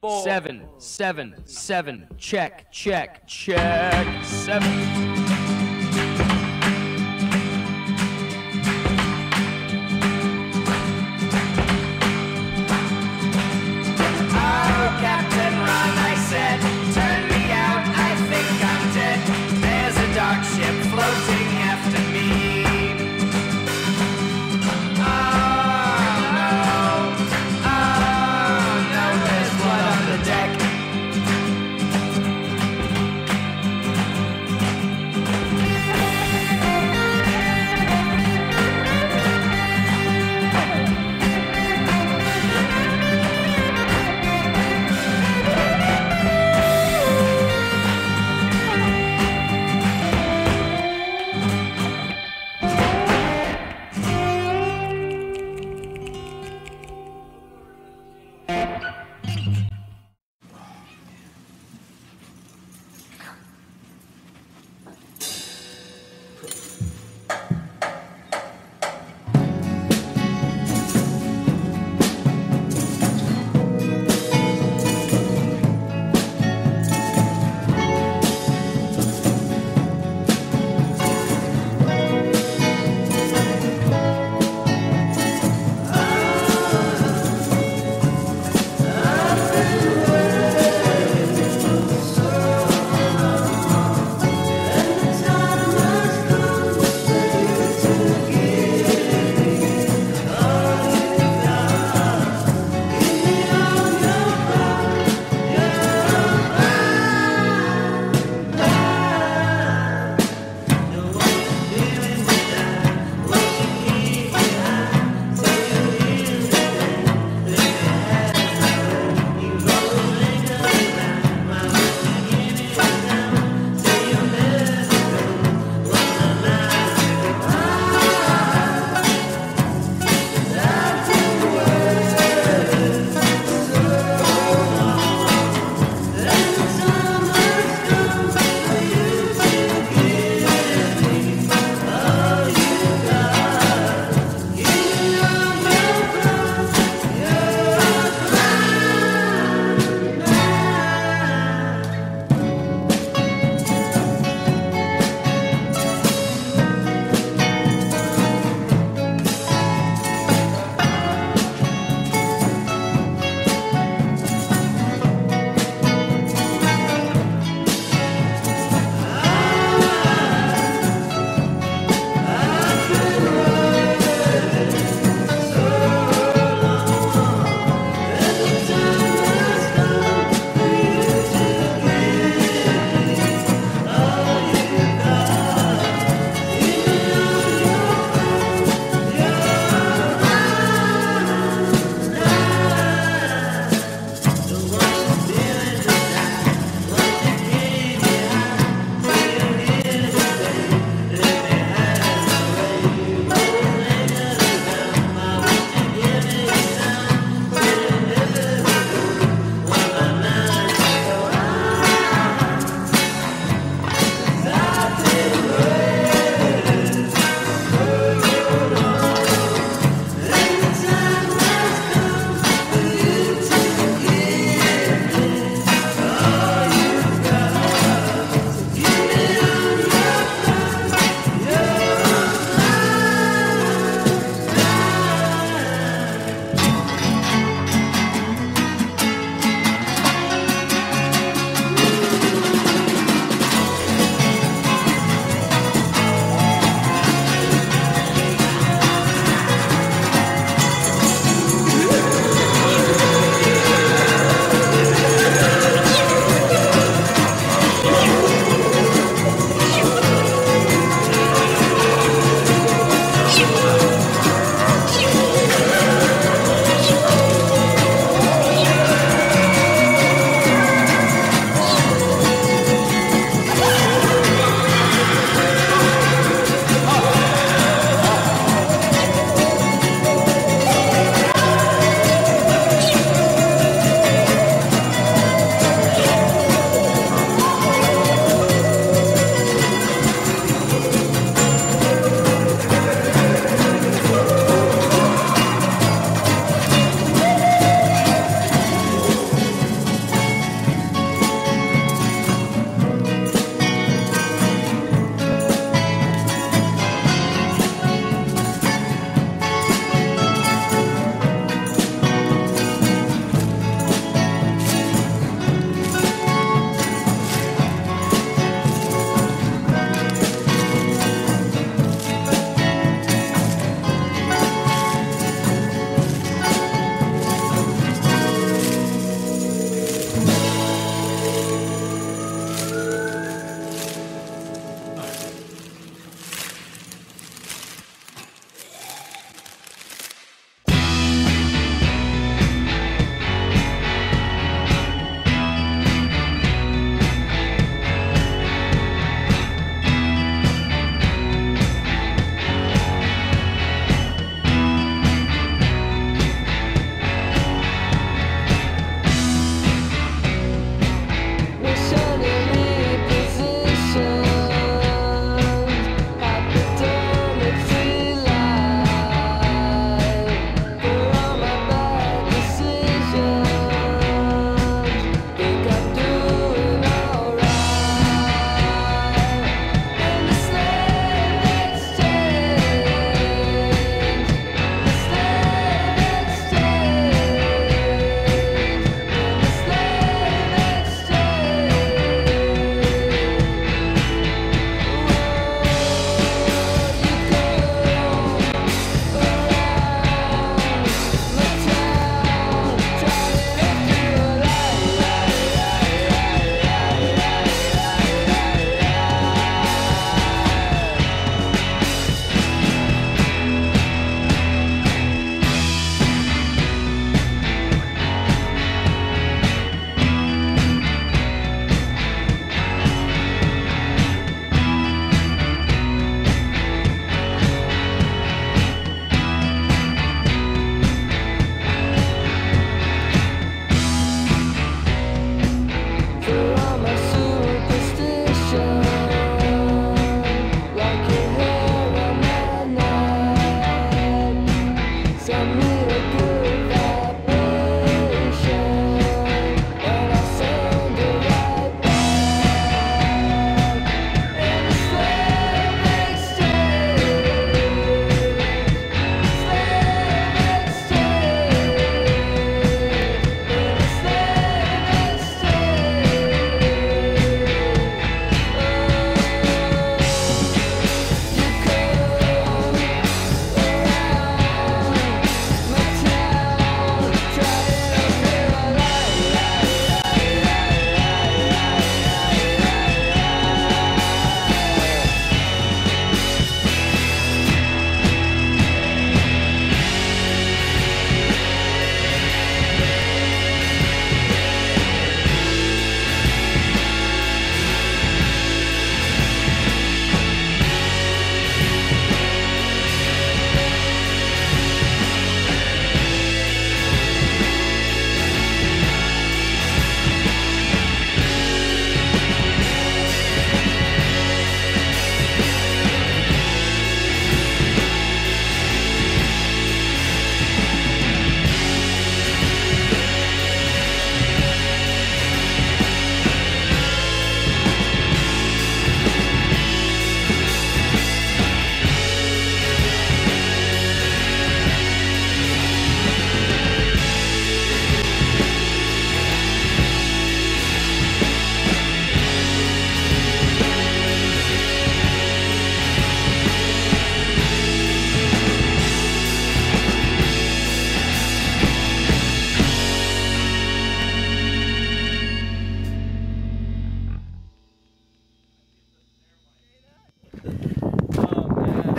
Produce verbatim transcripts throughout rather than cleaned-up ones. four, seven, seven, seven, check, check, check, seven.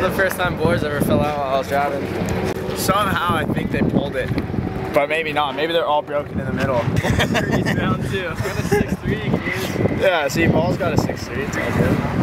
The first time boards ever fell out while I was driving. Somehow I think they pulled it. But maybe not. Maybe they're all broken in the middle. He's down too. I got a six three, dude. Yeah, see, Paul's got a six three. It's all good.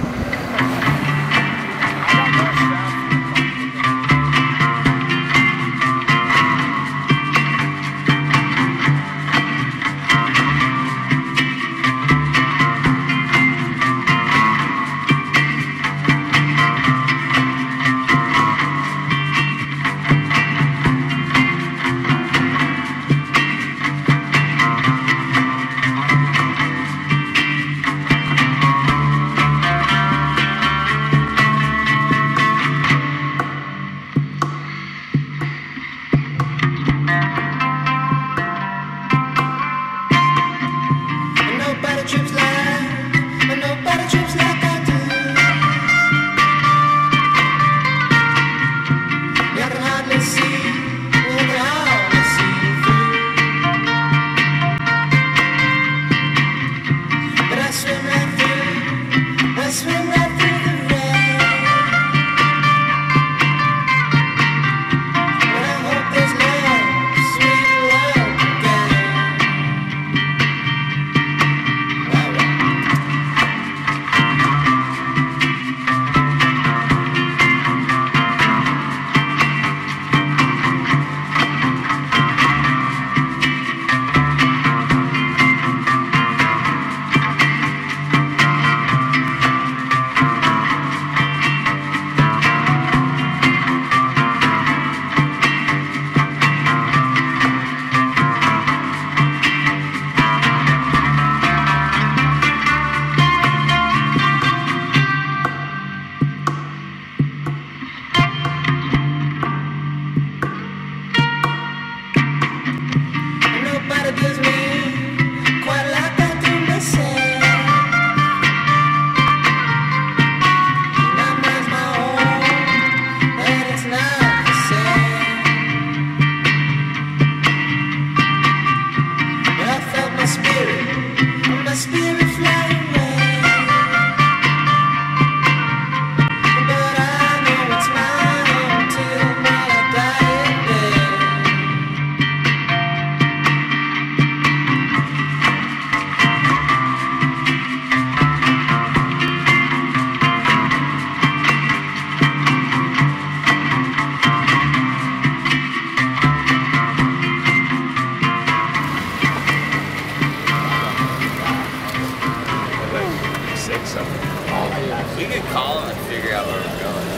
We could call him and figure out where we're going.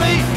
Supposed to be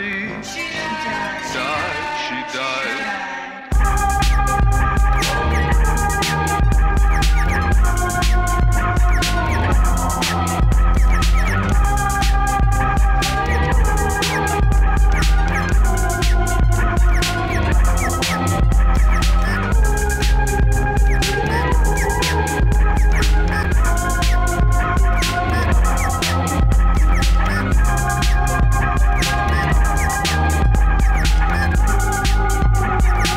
already. She died, she died, she died. She died. We'll be right back.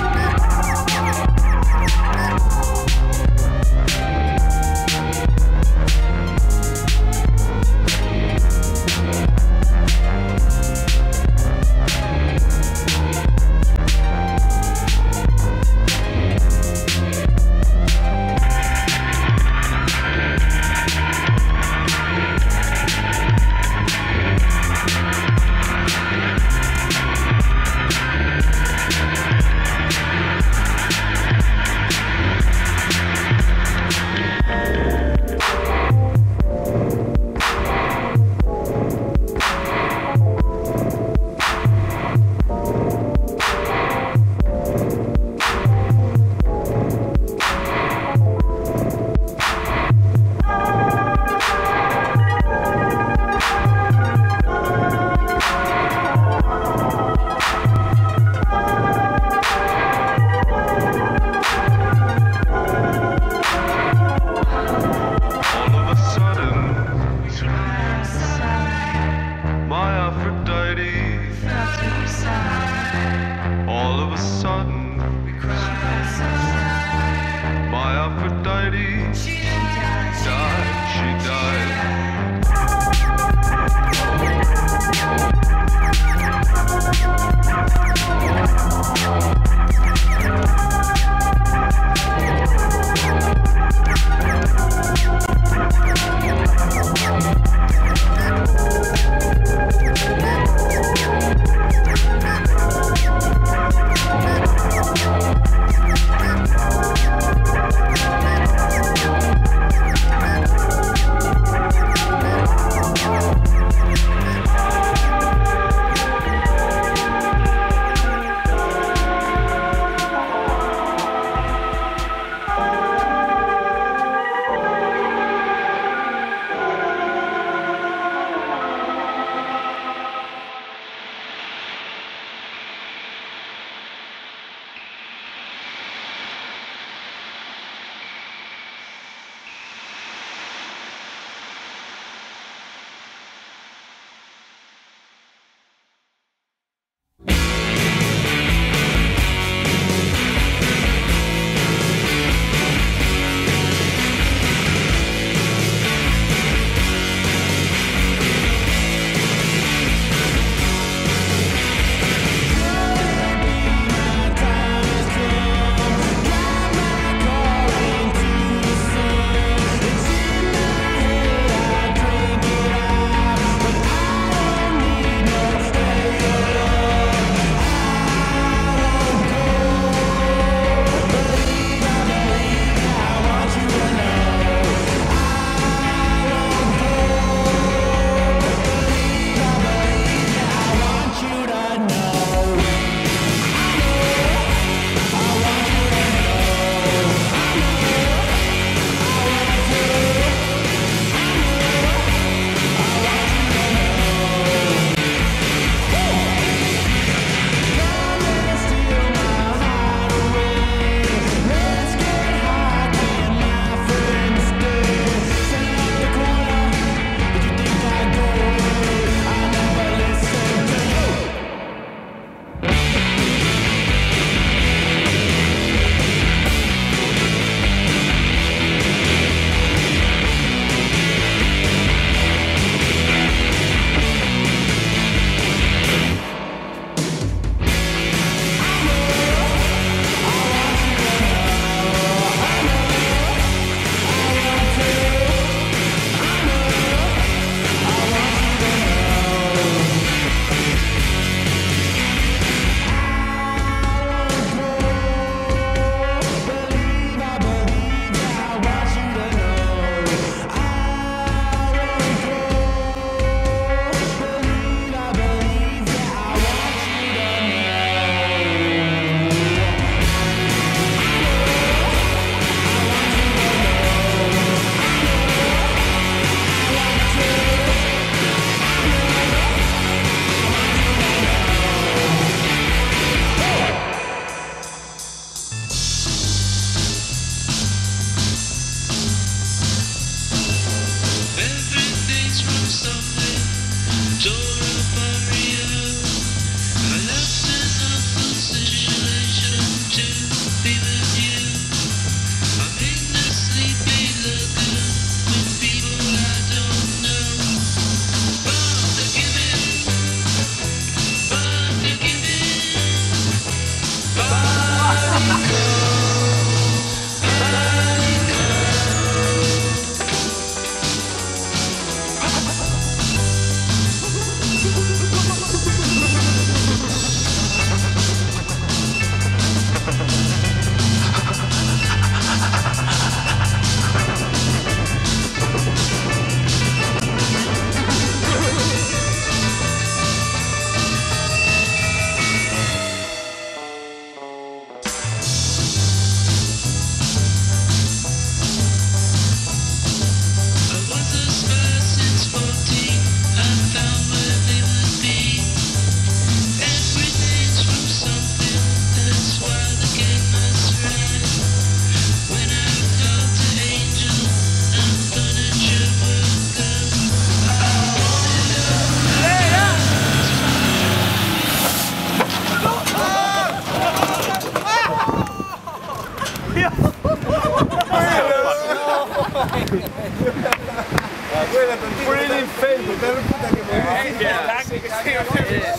Yeah.